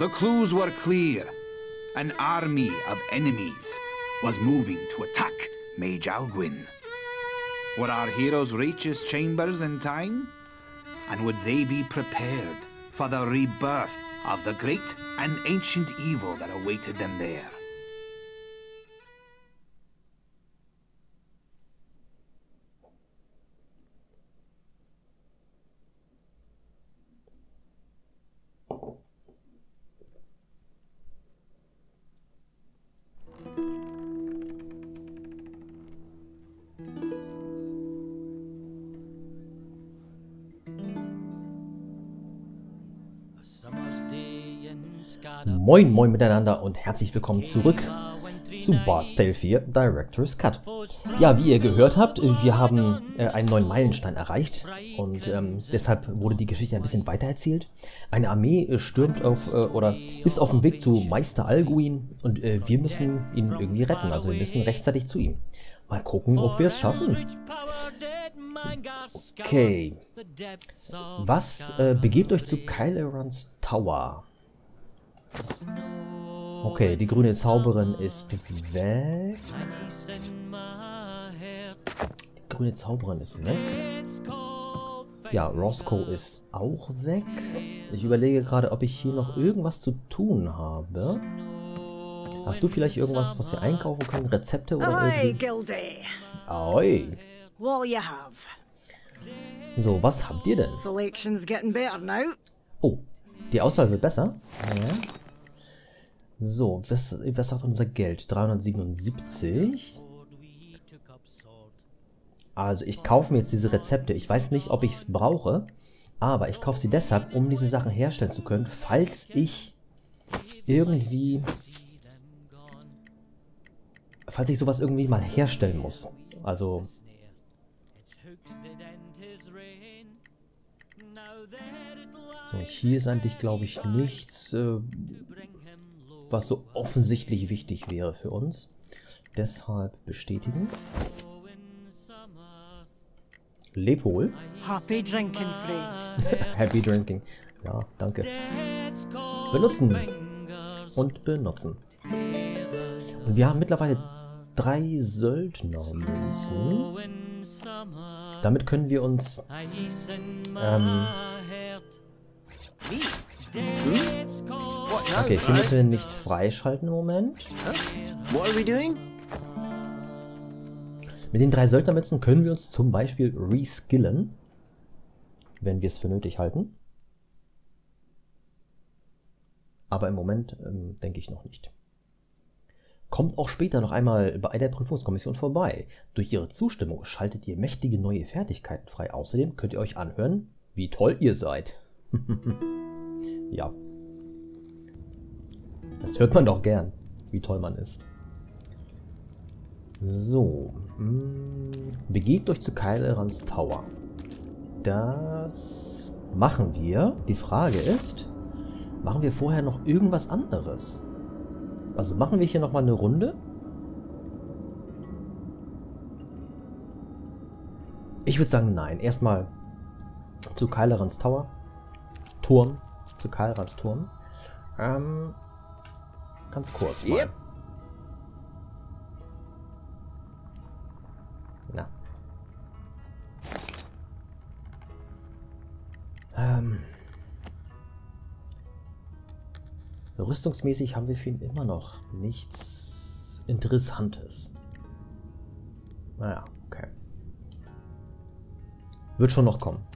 The clues were clear. An army of enemies was moving to attack Mage Alguin. Would our heroes reach his chambers in time? And would they be prepared for the rebirth of the great and ancient evil that awaited them there? Moin moin miteinander und herzlich willkommen zurück zu Bard's Tale 4 Director's Cut. Ja, wie ihr gehört habt, wir haben einen neuen Meilenstein erreicht und deshalb wurde die Geschichte ein bisschen weitererzählt. Eine Armee stürmt auf oder ist auf dem Weg zu Meister Alguin und wir müssen ihn irgendwie retten, also wir müssen rechtzeitig zu ihm. Mal gucken, ob wir es schaffen. Okay, was begebt euch zu Kylearans Tower? Okay, die grüne Zauberin ist weg. Die grüne Zauberin ist weg. Ja, Roscoe ist auch weg. Ich überlege gerade, ob ich hier noch irgendwas zu tun habe. Hast du vielleicht irgendwas, was wir einkaufen können? Rezepte oder irgendwie? Aoi. So, was habt ihr denn? Oh, die Auswahl wird besser. Ja. So, was sagt unser Geld? 377. Also ich kaufe mir jetzt diese Rezepte. Ich weiß nicht, ob ich es brauche, aber ich kaufe sie deshalb, um diese Sachen herstellen zu können, falls ich irgendwie... Falls ich sowas irgendwie mal herstellen muss. Also... So, hier ist eigentlich, glaube ich, nichts... was so offensichtlich wichtig wäre für uns. Deshalb bestätigen. Leb wohl. Happy drinking, Friend. Happy drinking. Ja, danke. Benutzen. Und benutzen. Und wir haben mittlerweile 3 Söldnermünzen. Damit können wir uns... Okay, hier müssen wir nichts freischalten im Moment. Mit den 3 Söldnermützen können wir uns zum Beispiel reskillen, wenn wir es für nötig halten. Aber im Moment denke ich noch nicht. Kommt auch später noch einmal bei der Prüfungskommission vorbei. Durch ihre Zustimmung schaltet ihr mächtige neue Fertigkeiten frei. Außerdem könnt ihr euch anhören, wie toll ihr seid. Ja. Das hört man doch gern, wie toll man ist. So. Begebt euch zu Kylearans Tower. Das machen wir. Die Frage ist, machen wir vorher noch irgendwas anderes? Also machen wir hier nochmal eine Runde? Ich würde sagen, nein. Erstmal zu Kylearans Tower. Turm. Zu Kylearans Turm. Ganz kurz. Yep. Na. Rüstungsmäßig haben wir für ihn immer noch nichts Interessantes. Naja, okay. Wird schon noch kommen.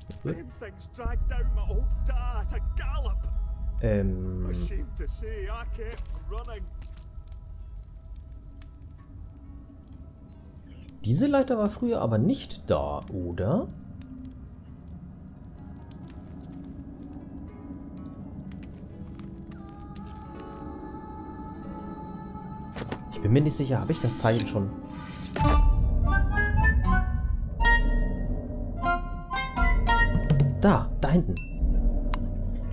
Diese Leiter war früher aber nicht da, oder? Ich bin mir nicht sicher, habe ich das Zeichen schon? Da hinten.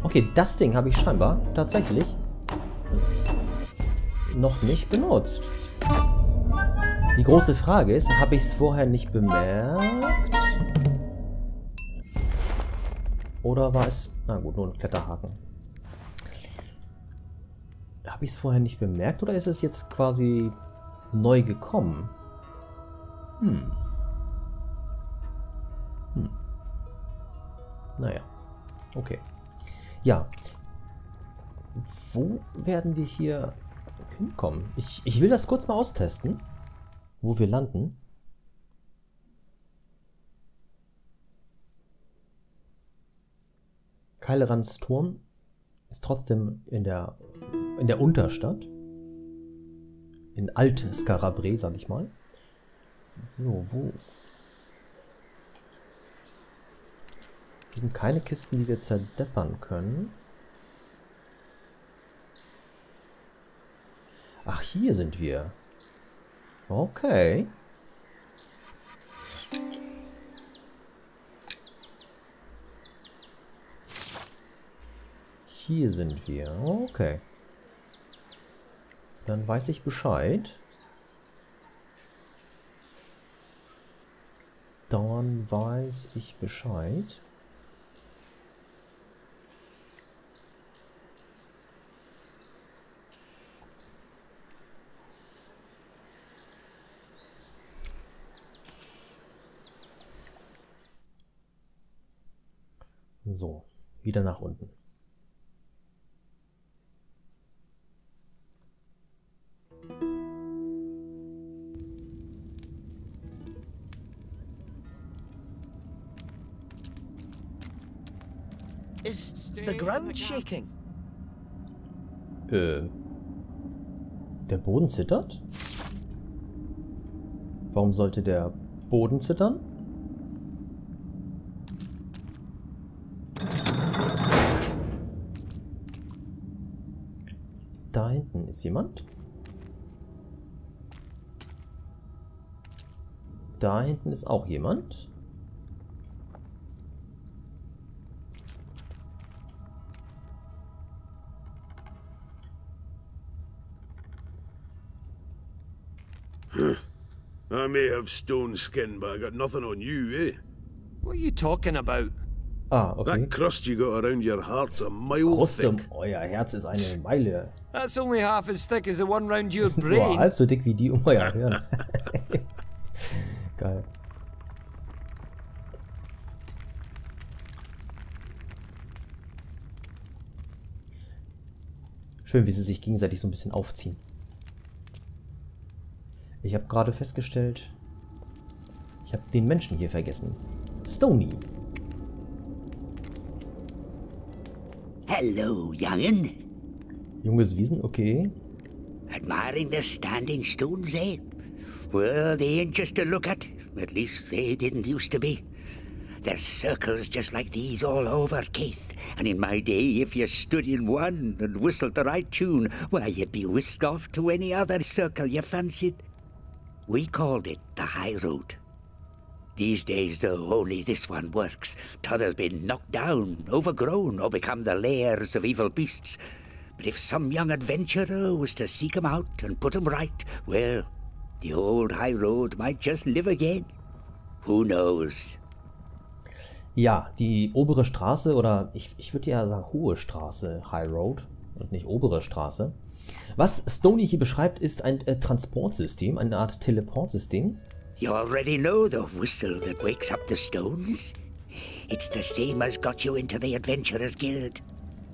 Okay, das Ding habe ich scheinbar tatsächlich noch nicht benutzt. Die große Frage ist, habe ich es vorher nicht bemerkt? Oder war es... Na gut, nur ein Kletterhaken. Habe ich es vorher nicht bemerkt oder ist es jetzt quasi neu gekommen? Naja. Okay. Ja. Wo werden wir hier hinkommen? Ich will das kurz mal austesten, wo wir landen. Kylearans Turm ist trotzdem in der Unterstadt. In Alt-Skarabre, sag ich mal. So, wo? Hier sind keine Kisten, die wir zerdeppern können. Ach, hier sind wir. Okay. Hier sind wir. Okay. Dann weiß ich Bescheid. Dann weiß ich Bescheid. So, wieder nach unten. Is the ground shaking? Der Boden zittert? Warum sollte der Boden zittern? Da hinten ist jemand. Da hinten ist auch jemand. I may have stone skin, but I got nothing on you, eh? What are you talking about? Ah, okay. That crust you got around your heart's a mile thick. Euer Herz ist eine Meile. That's only half as thick as the one round your brain. Boah, halb so dick wie die um euer Hirn. Geil. Schön, wie sie sich gegenseitig so ein bisschen aufziehen. Ich habe gerade festgestellt, ich habe den Menschen hier vergessen. Stony. Hello, young'un. Junges Wiesen, okay. Admiring the standing stones, eh? Well, they ain't just to look at least they didn't used to be. There's circles just like these all over, Keith. And in my day, if you stood in one and whistled the right tune, why, you'd be whisked off to any other circle you fancied. We called it the high road. These days, though, only this one works. T'other's been knocked down, overgrown, or become the lairs of evil beasts. But if some young adventurer was to seek 'em out and put 'em right, well, the old high road might just live again. Who knows? Ja, die obere Straße, oder ich würde ja sagen hohe Straße, High Road, und nicht obere Straße. Was Stony hier beschreibt, ist ein Transportsystem, eine Art Teleportsystem. You already know the whistle that wakes up the stones. It's the same as got you into the Adventurers Guild.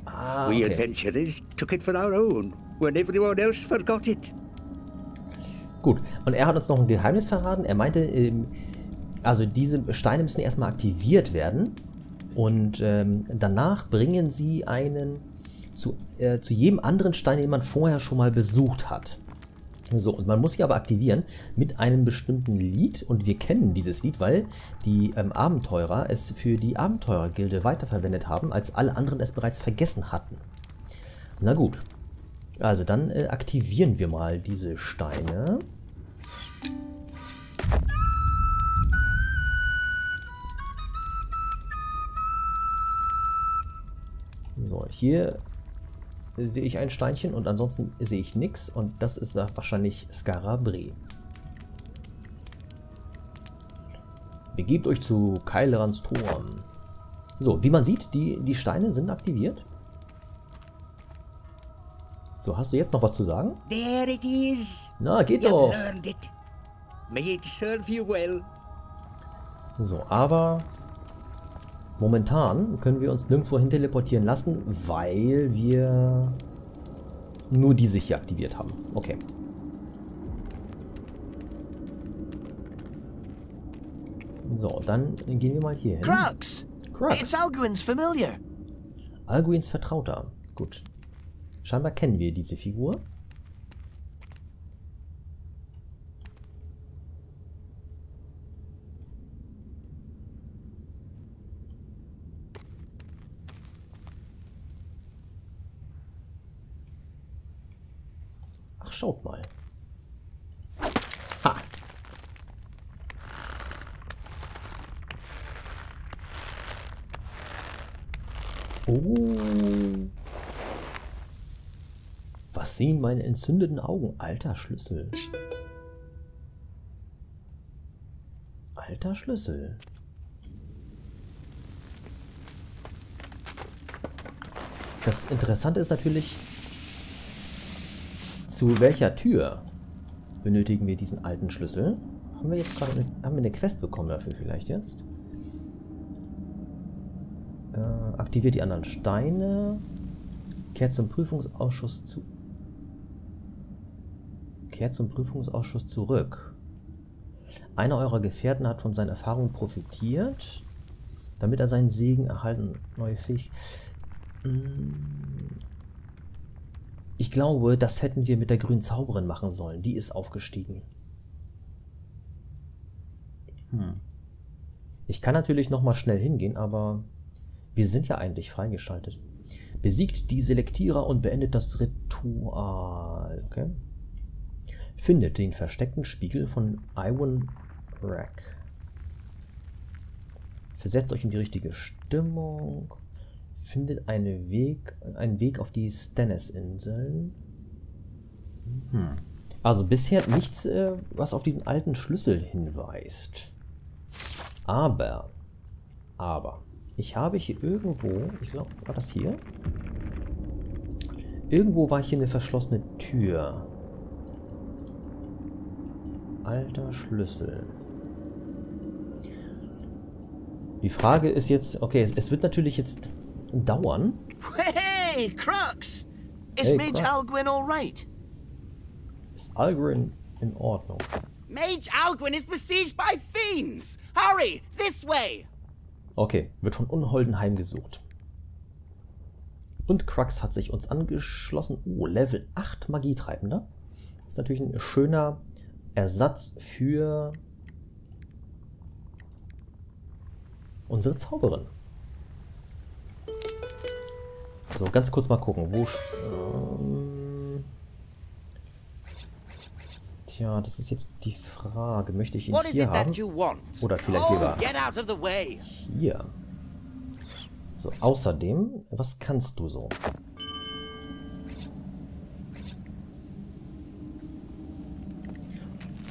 Ah, okay. We adventurers took it for our own, when everyone else forgot it. Gut, und er hat uns noch ein Geheimnis verraten. Er meinte, also diese Steine müssen erstmal aktiviert werden und danach bringen sie einen zu jedem anderen Stein, den man vorher schon mal besucht hat. So, und man muss sie aber aktivieren mit einem bestimmten Lied, und wir kennen dieses Lied, weil die Abenteurer es für die Abenteurergilde weiterverwendet haben, als alle anderen es bereits vergessen hatten. Na gut, also dann aktivieren wir mal diese Steine. So, hier sehe ich ein Steinchen und ansonsten sehe ich nichts, und das ist wahrscheinlich Skarabre. Begebt euch zu Kylearans Toren. So, wie man sieht, die Steine sind aktiviert. So, hast du jetzt noch was zu sagen? There it is. Na, geht doch. May it serve you well. So, aber momentan können wir uns nirgendwo hin teleportieren lassen, weil wir nur diese hier aktiviert haben. Okay. So, dann gehen wir mal hier hin. Crux! Crux! It's Alguin's Familiar! Alguins Vertrauter. Gut. Scheinbar kennen wir diese Figur. Ach, schaut mal. Ha! Oh. Was sehen meine entzündeten Augen? Alter Schlüssel. Alter Schlüssel. Das Interessante ist natürlich, zu welcher Tür benötigen wir diesen alten Schlüssel? Haben wir jetzt gerade eine Quest bekommen dafür vielleicht jetzt? Aktiviert die anderen Steine. Kehrt zum Prüfungsausschuss zurück. Einer eurer Gefährten hat von seinen Erfahrungen profitiert, damit er seinen Segen erhalten. Neue Fähigkeiten. Ich glaube, das hätten wir mit der grünen Zauberin machen sollen. Die ist aufgestiegen. Ich kann natürlich nochmal schnell hingehen, aber wir sind ja eigentlich freigeschaltet. Besiegt die Selektierer und beendet das Ritual. Okay. Findet den versteckten Spiegel von Iwan Rack. Versetzt euch in die richtige Stimmung. Findet einen Weg auf die Stennis-Inseln. Also bisher nichts, was auf diesen alten Schlüssel hinweist. Aber. Ich habe hier irgendwo, ich glaube, war das hier? Irgendwo war hier eine verschlossene Tür. Alter Schlüssel. Die Frage ist jetzt, okay, es wird natürlich jetzt dauern. Hey, Crux! Ist Mage Alguin alright? Ist Alguin in Ordnung? Mage Alguin is besieged by fiends! Hurry, this way! Okay, wird von Unholden heimgesucht. Und Crux hat sich uns angeschlossen. Oh, Level 8 Magietreibender. Ist natürlich ein schöner Ersatz für unsere Zauberin. So, ganz kurz mal gucken. Wo... Tja, das ist jetzt die Frage. Möchte ich ihn hier haben? Oder vielleicht lieber hier. So, außerdem, was kannst du so?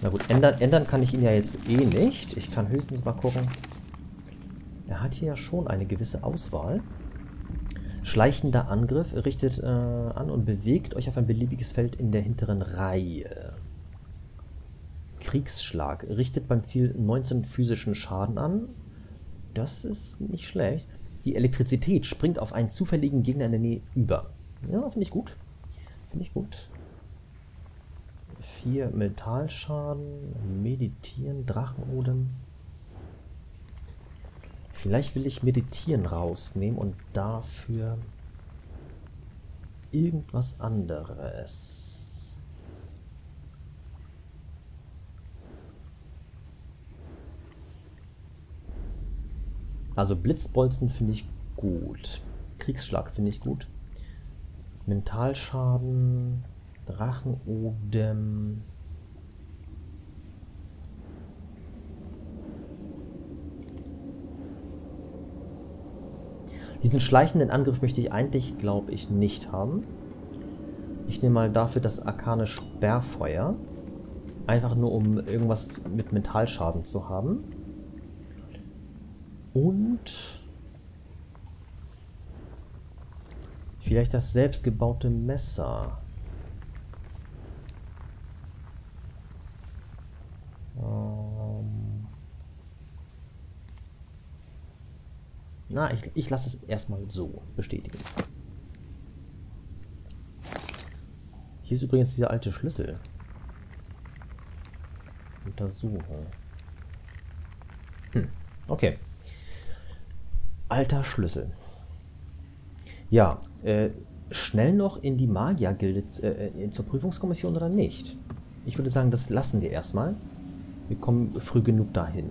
Na gut, ändern kann ich ihn ja jetzt eh nicht. Ich kann höchstens mal gucken. Er hat hier ja schon eine gewisse Auswahl. Schleichender Angriff richtet an und bewegt euch auf ein beliebiges Feld in der hinteren Reihe. Kriegsschlag richtet beim Ziel 19 physischen Schaden an. Das ist nicht schlecht. Die Elektrizität springt auf einen zufälligen Gegner in der Nähe über. Ja, finde ich gut. 4 Metallschaden, meditieren, Drachenodem. Vielleicht will ich meditieren rausnehmen und dafür irgendwas anderes. Also Blitzbolzen finde ich gut. Kriegsschlag finde ich gut. Mentalschaden. Drachenodem. Diesen schleichenden Angriff möchte ich eigentlich, glaube ich, nicht haben. Ich nehme mal dafür das arkane Sperrfeuer. Einfach nur, um irgendwas mit Mentalschaden zu haben. Und vielleicht das selbstgebaute Messer. Na, ich lasse es erstmal so bestätigen. Hier ist übrigens dieser alte Schlüssel. Untersuchung. Hm, okay. Alter Schlüssel. Ja, schnell noch in die Magiergilde zur Prüfungskommission oder nicht? Ich würde sagen, das lassen wir erstmal. Wir kommen früh genug dahin.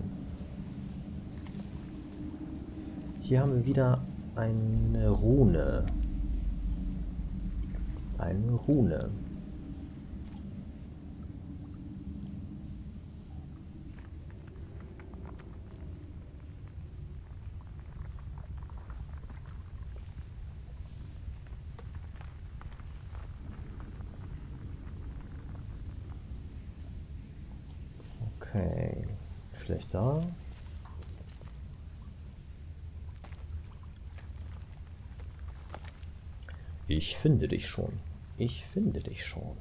Hier haben wir wieder eine Rune. Eine Rune. Okay, vielleicht da. Ich finde dich schon. Ich finde dich schon.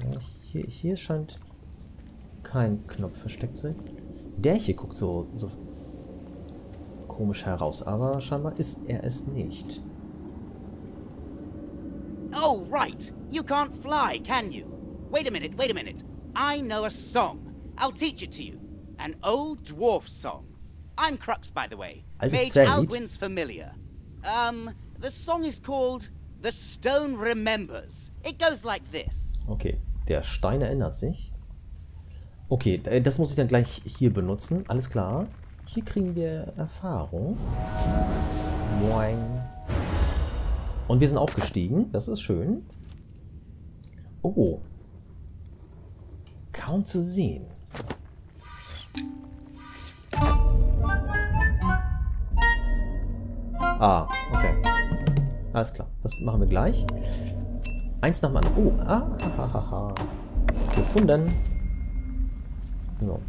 Ja, hier scheint kein Knopf versteckt zu sein. Der hier guckt so komisch heraus, aber scheinbar ist er es nicht. Oh, right. You can't fly, can you? Wait a minute, wait a minute. I know a song. I'll teach it to you. An old dwarf song. I'm Crux, by the way. Mage Alguin's familiar. The song is called The Stone Remembers. It goes like this. Okay, der Stein erinnert sich. Okay, das muss ich dann gleich hier benutzen. Alles klar. Hier kriegen wir Erfahrung. Moin. Und wir sind aufgestiegen. Das ist schön. Oh. Kaum zu sehen. Ah, okay. Alles klar. Das machen wir gleich. Eins nach dem anderen. Oh, ah. Gefunden. So.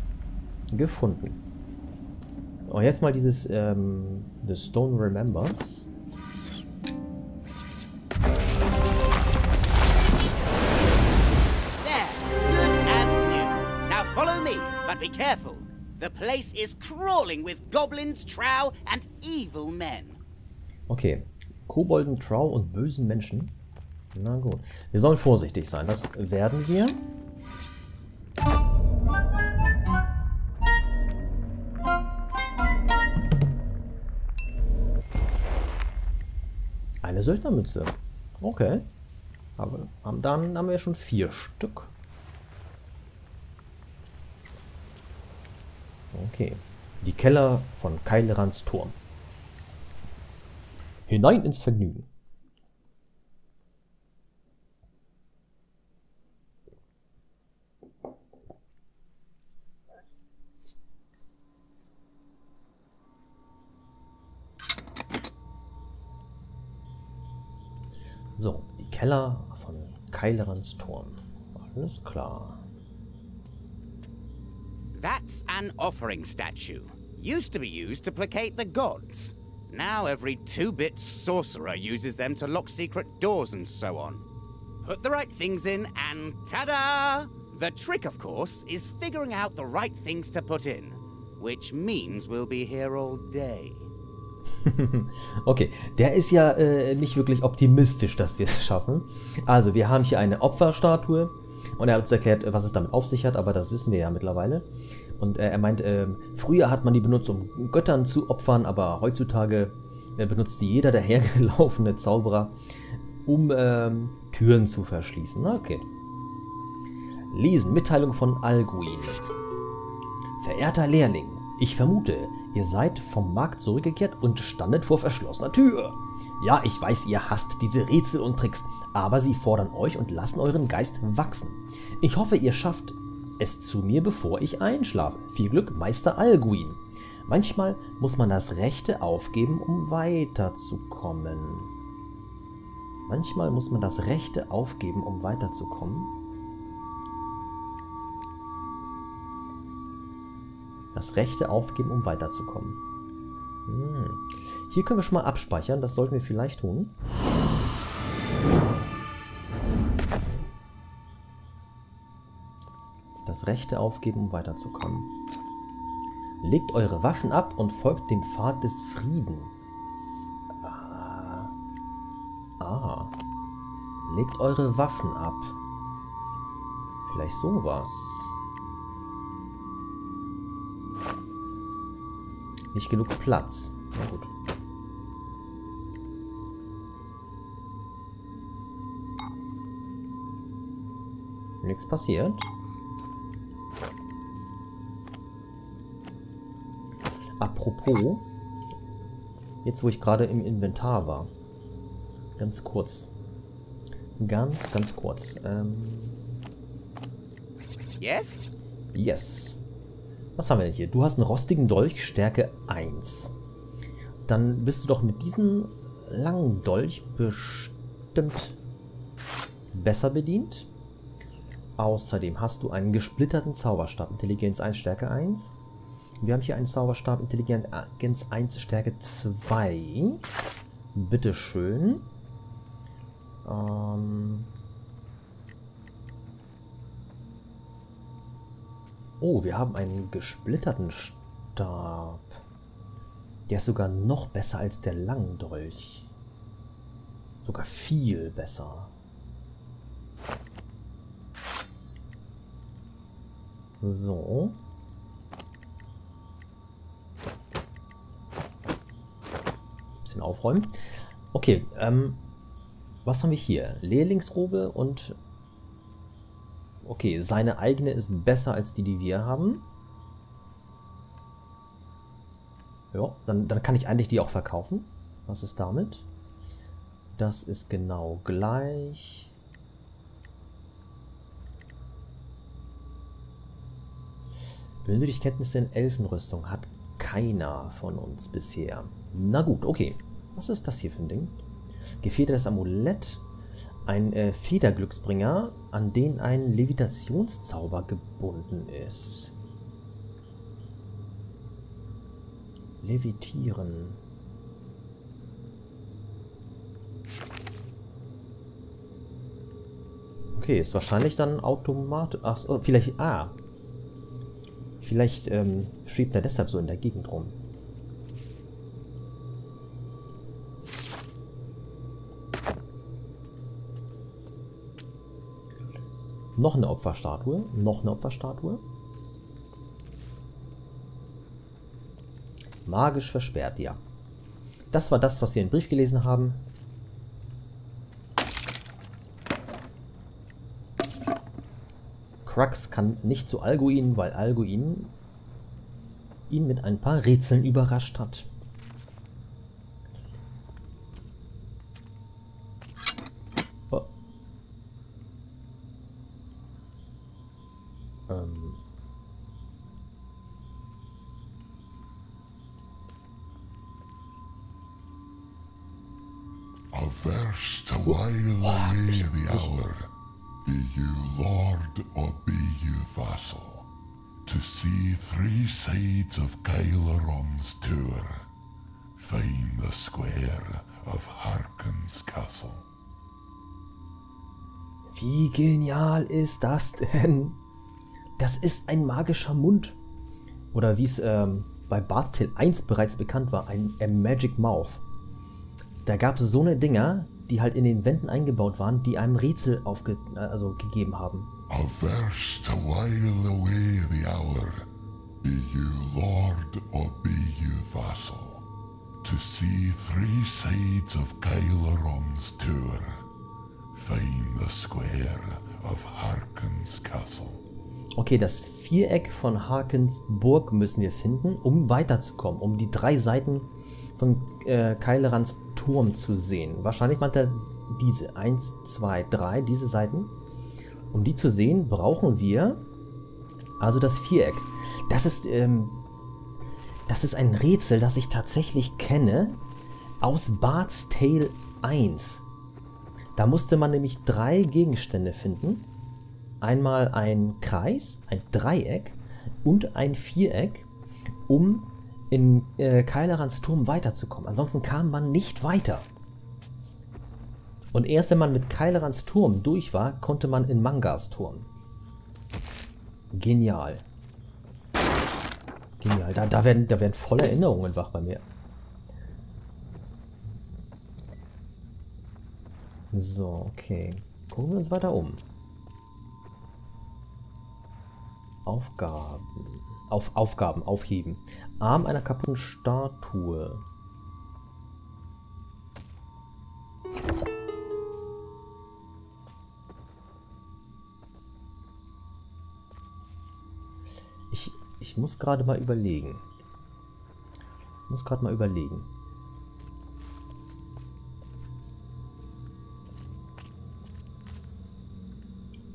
Gefunden. Und jetzt mal dieses The Stone Remembers. Be careful. The place is crawling with goblins, trow and evil men. Okay, Kobolden, Trow und bösen Menschen. Na gut. Wir sollen vorsichtig sein. Das werden wir. Eine Söldnermütze. Okay. Aber dann haben wir schon 4 Stück. Okay, die Keller von Kylearans Turm. Hinein ins Vergnügen. So, die Keller von Kylearans Turm. Alles klar. That's an offering statue. Used to be used to placate the gods. Now every 2-bit sorcerer uses them to lock secret doors and so on. Put the right things in and ta-da! The trick, of course, is figuring out the right things to put in. Which means we'll be here all day. Okay, der ist ja nicht wirklich optimistisch, dass wir es schaffen. Also, wir haben hier eine Opferstatue. Und er hat uns erklärt, was es damit auf sich hat, aber das wissen wir ja mittlerweile. Und er meint, früher hat man die benutzt, um Göttern zu opfern, aber heutzutage benutzt sie jeder dahergelaufene Zauberer, um Türen zu verschließen. Okay. Lesen, Mitteilung von Alguin. Verehrter Lehrling, ich vermute, ihr seid vom Markt zurückgekehrt und standet vor verschlossener Tür. Ja, ich weiß, ihr hasst diese Rätsel und Tricks, aber sie fordern euch und lassen euren Geist wachsen. Ich hoffe, ihr schafft es zu mir, bevor ich einschlafe. Viel Glück, Meister Alguin. Manchmal muss man das Rechte aufgeben, um weiterzukommen. Manchmal muss man das Rechte aufgeben, um weiterzukommen. Das Rechte aufgeben, um weiterzukommen. Hm. Hier können wir schon mal abspeichern. Das sollten wir vielleicht tun. Das rechte aufgeben, um weiterzukommen. Legt eure Waffen ab und folgt dem Pfad des Friedens. Legt eure Waffen ab. Vielleicht sowas. Nicht genug Platz. Na gut. Nichts passiert. Apropos, jetzt wo ich gerade im Inventar war, ganz kurz. Yes. Was haben wir denn hier? Du hast einen rostigen Dolch, Stärke 1. Dann bist du doch mit diesem langen Dolch bestimmt besser bedient. Außerdem hast du einen gesplitterten Zauberstab, Intelligenz 1, Stärke 1. Wir haben hier einen Zauberstab, Intelligenz 1, Stärke 2. Bitteschön. Oh, wir haben einen gesplitterten Stab. Der ist sogar noch besser als der Langdolch. Sogar viel besser. So. Aufräumen. Okay, was haben wir hier? Lehrlingsrobe und... Okay, seine eigene ist besser als die, die wir haben. Ja, dann kann ich eigentlich die auch verkaufen. Was ist damit? Das ist genau gleich. Benötigt Kenntnisse in Elfenrüstung. Hat keiner von uns bisher. Na gut, okay. Was ist das hier für ein Ding? Gefedertes Amulett. Ein Federglücksbringer, an den ein Levitationszauber gebunden ist. Levitieren. Okay, ist wahrscheinlich dann automatisch... Ach so, vielleicht... Vielleicht schwebt er deshalb so in der Gegend rum. Noch eine Opferstatue. Magisch versperrt, ja. Das war das, was wir im Brief gelesen haben. Crux kann nicht zu Alguin, weil Alguin ihn mit ein paar Rätseln überrascht hat. Averse to while near the hour, be you lord or be you vassal, to see three sides of Kylearans Tower, find the square of Harkyns Castle. Wie genial ist das denn? Das ist ein magischer Mund. Oder wie es bei Bard's Tale 1 bereits bekannt war, ein Magic Mouth. Da gab es so eine Dinger, die halt in den Wänden eingebaut waren, die einem Rätsel gegeben haben. Averse to while away the hour, be you lord or be you vassal, to see three sides of Kylearans Tower, find the square of Harkyns Castle. Okay, das Viereck von Harkyns Burg müssen wir finden, um weiterzukommen, um die drei Seiten von Kylearans Turm zu sehen. Wahrscheinlich meint er diese 1, 2, 3, diese Seiten. Um die zu sehen, brauchen wir also das Viereck. Das ist ein Rätsel, das ich tatsächlich kenne aus Bard's Tale 1. Da musste man nämlich drei Gegenstände finden. Einmal ein Kreis, ein Dreieck und ein Viereck, um in Kylearans Turm weiterzukommen. Ansonsten kam man nicht weiter. Und erst wenn man mit Kylearans Turm durch war, konnte man in Mangas Turm. Genial. Genial. Da werden volle Erinnerungen wach bei mir. So, okay. Gucken wir uns weiter um. Aufgaben. Aufgaben, aufheben. Arm einer kaputten Statue. Ich muss gerade mal überlegen.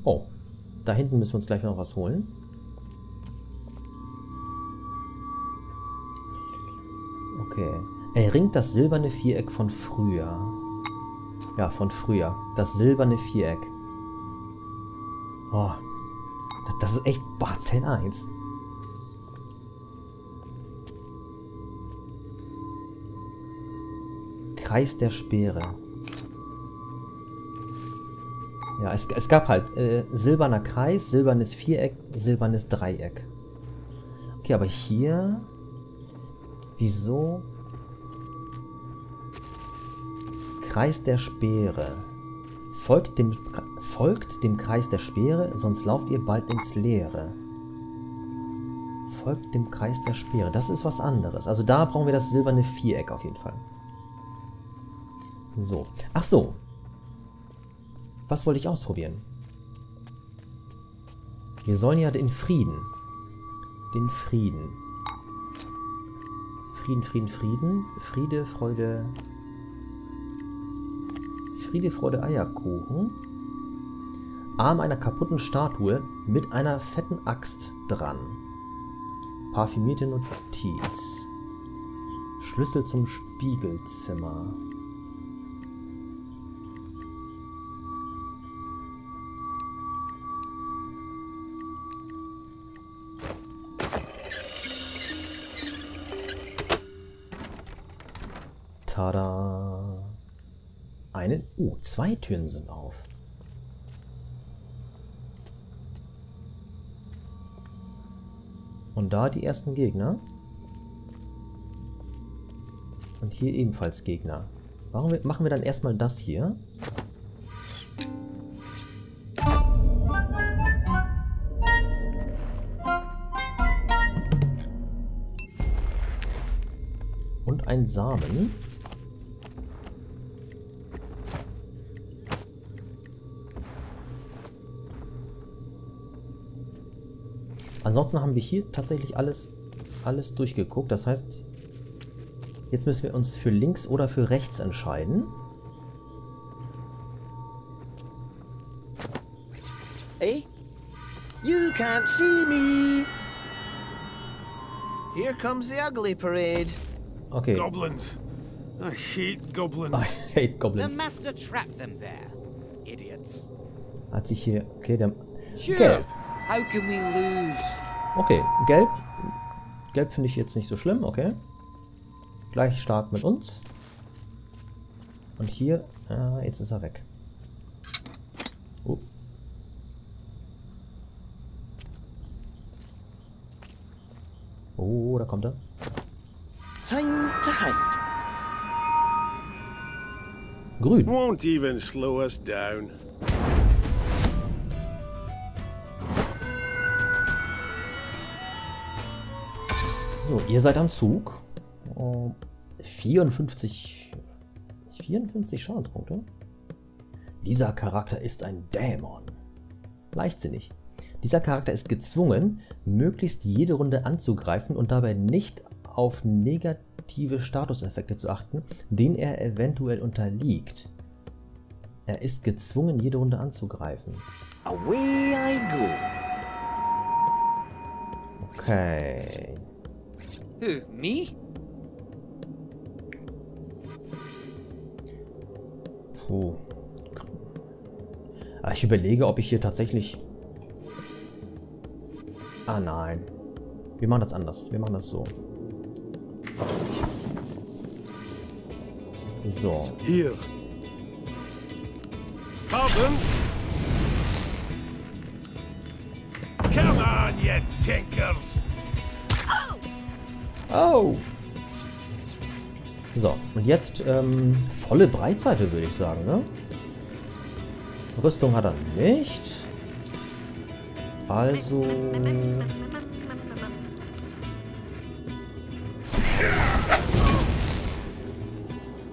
Oh, da hinten müssen wir uns gleich noch was holen. Okay. Erringt das silberne Viereck von früher. Ja, von früher. Das silberne Viereck. Oh, das ist echt Bard's Tale 1. Kreis der Speere. Ja, es gab halt silberner Kreis, silbernes Viereck, silbernes Dreieck. Okay, aber hier... Wieso? Kreis der Speere. Folgt dem Kreis der Speere, sonst lauft ihr bald ins Leere. Folgt dem Kreis der Speere. Das ist was anderes. Also da brauchen wir das silberne Viereck auf jeden Fall. So. Ach so. Was wollte ich ausprobieren? Wir sollen ja den Frieden. Den Frieden. Frieden, Frieden, Frieden. Friede, Freude. Friede, Freude, Eierkuchen. Arm einer kaputten Statue mit einer fetten Axt dran. Parfümierte Notiz. Schlüssel zum Spiegelzimmer. Tada! Zwei Türen sind auf. Und da die ersten Gegner. Und hier ebenfalls Gegner. Warum machen wir dann erstmal das hier? Und ein Samen. Ansonsten haben wir hier tatsächlich alles durchgeguckt. Das heißt, jetzt müssen wir uns für links oder für rechts entscheiden. Hey, you can't see me. Here comes the ugly parade. Okay. Goblins. I hate goblins. I hate goblins. The master trapped them there. Idiots. Hat sich hier... Okay, der... Okay. How can we lose? Okay, gelb. Gelb finde ich jetzt nicht so schlimm, okay. Gleich stark mit uns. Und hier, jetzt ist er weg. Oh. Oh, da kommt er. Time to hide. Grün. Won't even slow us down. So, ihr seid am Zug. 54 Schadenspunkte. Dieser Charakter ist ein Dämon. Leichtsinnig. Dieser Charakter ist gezwungen, möglichst jede Runde anzugreifen und dabei nicht auf negative Statuseffekte zu achten, denen er eventuell unterliegt. Er ist gezwungen, jede Runde anzugreifen. Away I go. Okay. Who, me? Puh. Ich überlege, ob ich hier tatsächlich... Ah nein. Wir machen das anders. Wir machen das so. So. Hier. Come on. on, you tinkers! Oh! So, und jetzt volle Breitseite, würde ich sagen, ne? Rüstung hat er nicht. Also...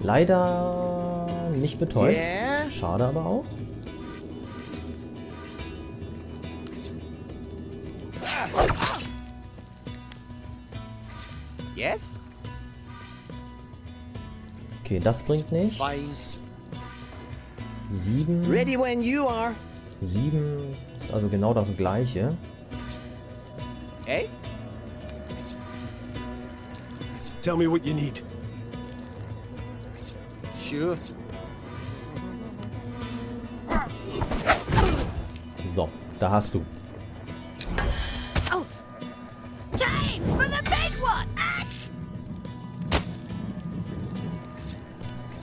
leider nicht betäubt. Schade aber auch. Yes? Okay, das bringt nichts. 7. Ready when you are. 7 ist also genau das gleiche. Hey? Tell me what you need. Sure. So, da hast du.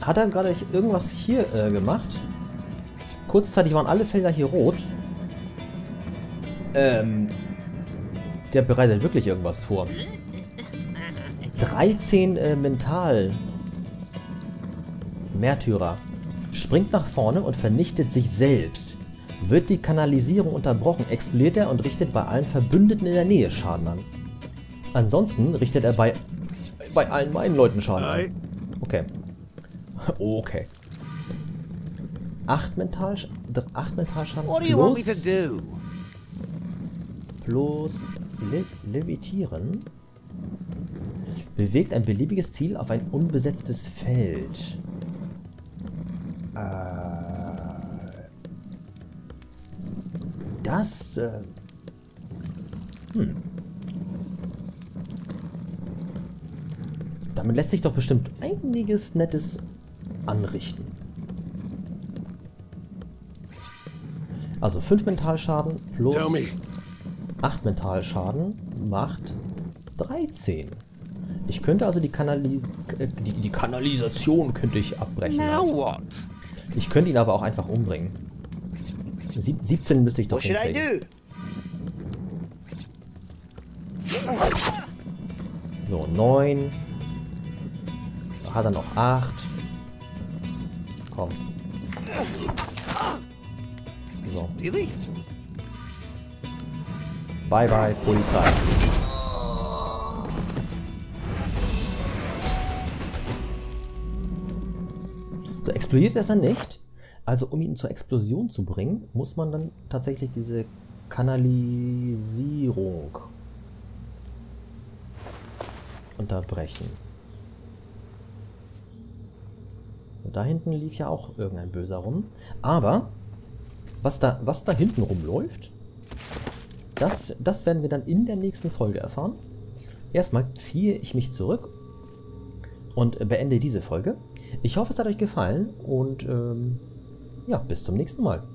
Hat er gerade irgendwas hier gemacht? Kurzzeitig waren alle Felder hier rot. Der bereitet wirklich irgendwas vor. 13 mental. Märtyrer. Springt nach vorne und vernichtet sich selbst. Wird die Kanalisierung unterbrochen, explodiert er und richtet bei allen Verbündeten in der Nähe Schaden an. Ansonsten richtet er bei allen meinen Leuten Schaden an. Okay. Okay. 8 Mentalschaden. 8 Mentalschaden plus levitieren. Bewegt ein beliebiges Ziel auf ein unbesetztes Feld. Das... Damit lässt sich doch bestimmt einiges Nettes anrichten. Also 5 Mentalschaden plus 8 Mentalschaden macht 13. Ich könnte also die Kanalisation könnte ich abbrechen. Ich könnte ihn aber auch einfach umbringen. 17 müsste ich doch hinkriegen. So, 9. Da hat er noch 8. Komm. So. Bye bye, Polizei. So, explodiert ist er nicht. Also um ihn zur Explosion zu bringen, muss man dann tatsächlich diese Kanalisierung unterbrechen. Und da hinten lief ja auch irgendein Böser rum. Aber was da hinten rumläuft, das werden wir dann in der nächsten Folge erfahren. Erstmal ziehe ich mich zurück und beende diese Folge. Ich hoffe, es hat euch gefallen und ja, bis zum nächsten Mal.